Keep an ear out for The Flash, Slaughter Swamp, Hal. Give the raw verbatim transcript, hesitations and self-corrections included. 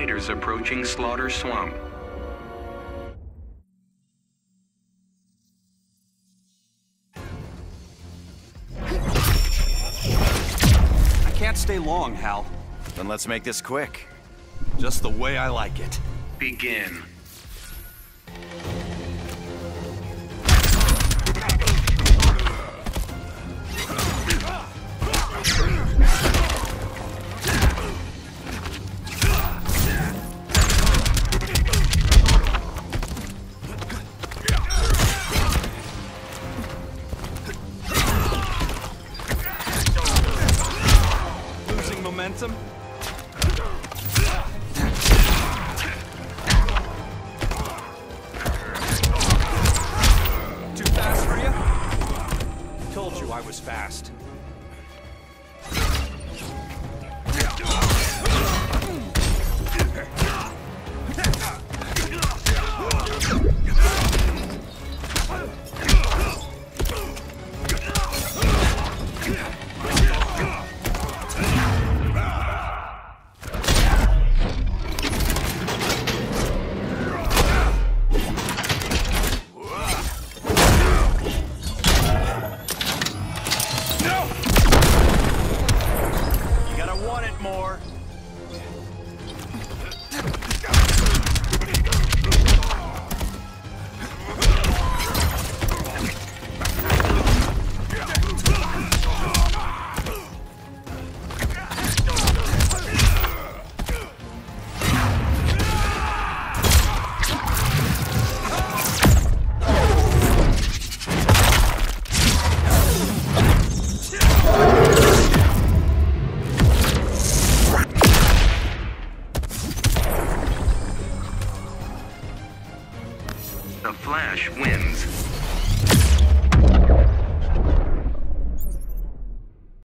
fighters approaching Slaughter Swamp. I can't stay long, Hal. Then let's make this quick. Just the way I like it. Begin. Momentum. Too fast for you? Told you I was fast. More. The Flash wins.